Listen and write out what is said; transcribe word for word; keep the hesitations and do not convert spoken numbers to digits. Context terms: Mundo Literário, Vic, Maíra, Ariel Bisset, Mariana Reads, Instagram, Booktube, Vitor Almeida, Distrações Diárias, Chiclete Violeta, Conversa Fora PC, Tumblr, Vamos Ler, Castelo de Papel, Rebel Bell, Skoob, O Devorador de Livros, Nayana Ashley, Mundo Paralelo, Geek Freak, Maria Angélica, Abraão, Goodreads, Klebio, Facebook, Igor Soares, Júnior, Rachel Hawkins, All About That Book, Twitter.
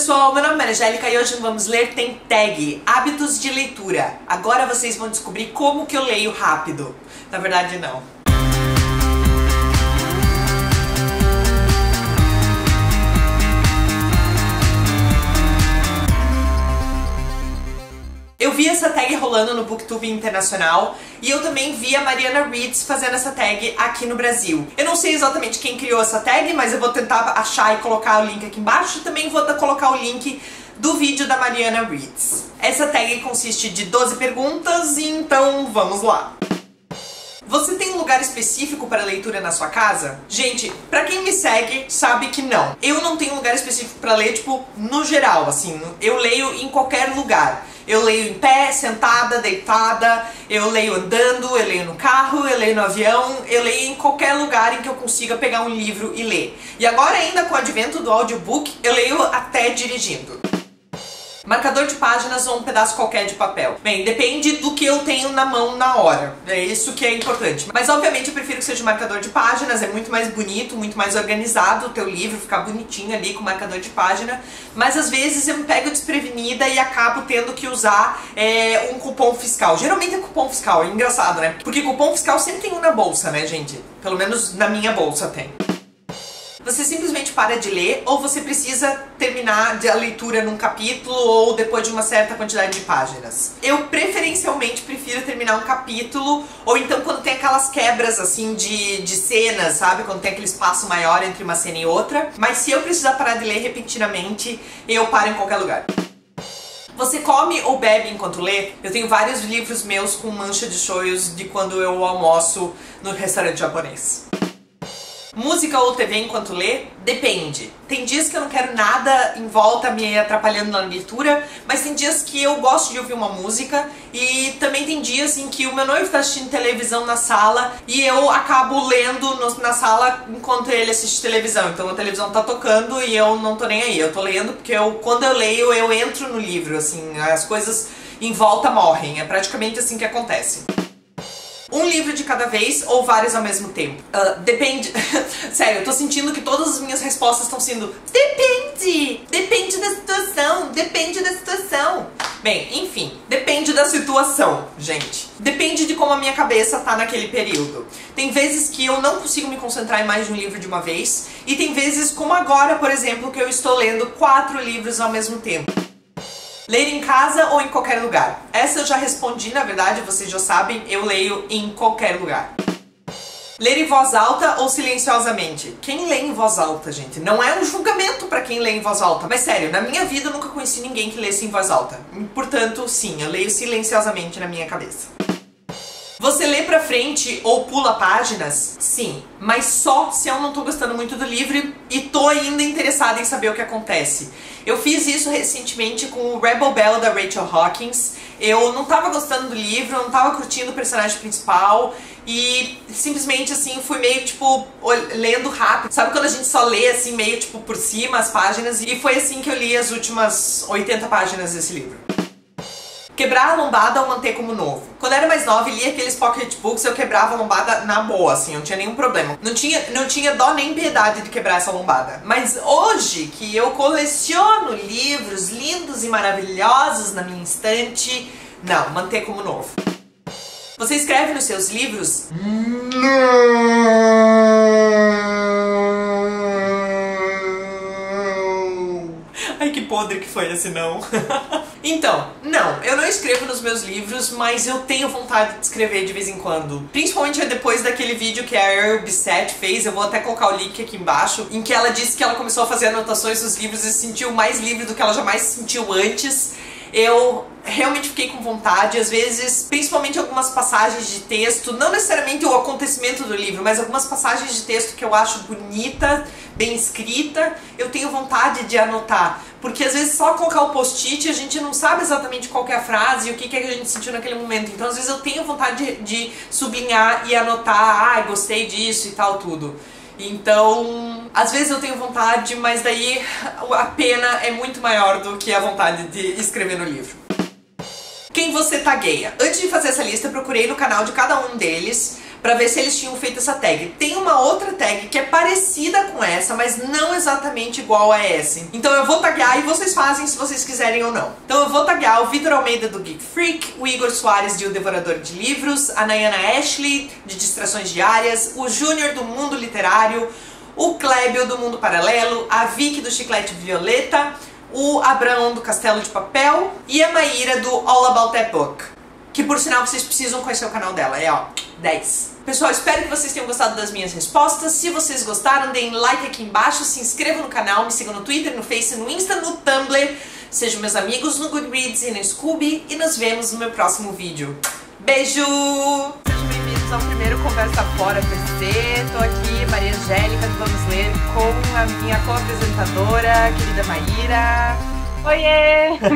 pessoal, meu nome é Angélica e hoje vamos ler Tag, Hábitos de Leitura. Agora vocês vão descobrir como que eu leio rápido. Na verdade não. Eu vi essa tag rolando no Booktube internacional e eu também vi a Mariana Reads fazendo essa tag aqui no Brasil. Eu não sei exatamente quem criou essa tag, mas eu vou tentar achar e colocar o link aqui embaixo. Também vou colocar o link do vídeo da Mariana Reads. Essa tag consiste de doze perguntas, então vamos lá. Você tem um lugar específico para leitura na sua casa? Gente, pra quem me segue, sabe que não. Eu não tenho um lugar específico pra ler, tipo, no geral, assim. Eu leio em qualquer lugar. Eu leio em pé, sentada, deitada, eu leio andando, eu leio no carro, eu leio no avião, eu leio em qualquer lugar em que eu consiga pegar um livro e ler. E agora ainda com o advento do audiobook, eu leio até dirigindo. Marcador de páginas ou um pedaço qualquer de papel? Bem, depende do que eu tenho na mão na hora. É isso que é importante. Mas obviamente eu prefiro que seja um marcador de páginas, é muito mais bonito, muito mais organizado o teu livro, ficar bonitinho ali com o marcador de página. Mas às vezes eu me pego desprevenida e acabo tendo que usar é, um cupom fiscal. Geralmente é cupom fiscal, é engraçado, né? Porque cupom fiscal sempre tem um na bolsa, né, gente? Pelo menos na minha bolsa tem. Você simplesmente para de ler ou você precisa terminar a leitura num capítulo ou depois de uma certa quantidade de páginas? Eu preferencialmente prefiro terminar um capítulo ou então quando tem aquelas quebras assim de, de cenas, sabe? Quando tem aquele espaço maior entre uma cena e outra. Mas se eu precisar parar de ler repentinamente, eu paro em qualquer lugar. Você come ou bebe enquanto lê? Eu tenho vários livros meus com mancha de shoyos de quando eu almoço no restaurante japonês. Música ou T V enquanto lê? Depende. Tem dias que eu não quero nada em volta me atrapalhando na leitura, mas tem dias que eu gosto de ouvir uma música e também tem dias em que o meu noivo está assistindo televisão na sala e eu acabo lendo no, na sala enquanto ele assiste televisão. Então a televisão tá tocando e eu não tô nem aí. Eu tô lendo porque eu, quando eu leio eu entro no livro, assim, as coisas em volta morrem. É praticamente assim que acontece. Um livro de cada vez ou vários ao mesmo tempo? Uh, depende... Sério, eu tô sentindo que todas as minhas respostas estão sendo depende! Depende da situação! Depende da situação! Bem, enfim, depende da situação, gente. Depende de como a minha cabeça tá naquele período. Tem vezes que eu não consigo me concentrar em mais de um livro de uma vez e tem vezes, como agora, por exemplo, que eu estou lendo quatro livros ao mesmo tempo. Ler em casa ou em qualquer lugar? Essa eu já respondi, na verdade, vocês já sabem, eu leio em qualquer lugar. Ler em voz alta ou silenciosamente? Quem lê em voz alta, gente? Não é um julgamento pra quem lê em voz alta, mas sério, na minha vida eu nunca conheci ninguém que lesse em voz alta. Portanto, sim, eu leio silenciosamente na minha cabeça. Você lê pra frente ou pula páginas? Sim, mas só se eu não tô gostando muito do livro e tô ainda interessada em saber o que acontece. Eu fiz isso recentemente com o Rebel Bell da Rachel Hawkins. Eu não tava gostando do livro, não tava curtindo o personagem principal e simplesmente assim fui meio tipo lendo rápido. Sabe quando a gente só lê assim meio tipo por cima as páginas? E foi assim que eu li as últimas oitenta páginas desse livro. Quebrar a lombada ou manter como novo? Quando eu era mais nova e lia aqueles pocketbooks, eu quebrava a lombada na boa, assim, não tinha nenhum problema. Não tinha, não tinha dó nem piedade de quebrar essa lombada. Mas hoje, que eu coleciono livros lindos e maravilhosos na minha estante, não, manter como novo. Você escreve nos seus livros? Não! Ai, que podre que foi esse não. Então, não, eu não escrevo nos meus livros, mas eu tenho vontade de escrever de vez em quando. Principalmente depois daquele vídeo que a Ariel Bisset fez, eu vou até colocar o link aqui embaixo, em que ela disse que ela começou a fazer anotações dos livros e se sentiu mais livre do que ela jamais se sentiu antes. Eu realmente fiquei com vontade, às vezes, principalmente algumas passagens de texto, não necessariamente o acontecimento do livro, mas algumas passagens de texto que eu acho bonita, bem escrita, eu tenho vontade de anotar. Porque às vezes só colocar o post-it a gente não sabe exatamente qual que é a frase e o que, que a gente sentiu naquele momento. Então às vezes eu tenho vontade de, de sublinhar e anotar, ah, gostei disso e tal, tudo. Então, às vezes eu tenho vontade, mas daí a pena é muito maior do que a vontade de escrever no livro. Quem você tagueia? Antes de fazer essa lista, eu procurei no canal de cada um deles para ver se eles tinham feito essa tag. Tem uma outra tag que é parecida com essa, mas não exatamente igual a essa. Então eu vou taguear e vocês fazem se vocês quiserem ou não. Então eu vou taguear o Vitor Almeida do Geek Freak, o Igor Soares de O Devorador de Livros, a Nayana Ashley de Distrações Diárias, o Júnior do Mundo Literário, o Klebio do Mundo Paralelo, a Vic do Chiclete Violeta, o Abraão do Castelo de Papel e a Maíra do All About That Book. Que, por sinal, vocês precisam conhecer o canal dela, é ó, dez. Pessoal, espero que vocês tenham gostado das minhas respostas. Se vocês gostaram, deem like aqui embaixo, se inscrevam no canal, me sigam no Twitter, no Face, no Insta, no Tumblr. Sejam meus amigos no Goodreads e no Skoob. E nos vemos no meu próximo vídeo. Beijo! Sejam bem-vindos ao primeiro Conversa Fora P C. Tô aqui, Maria Angélica, do Vamos Ler, com a minha co-apresentadora, querida Maíra. Oiê!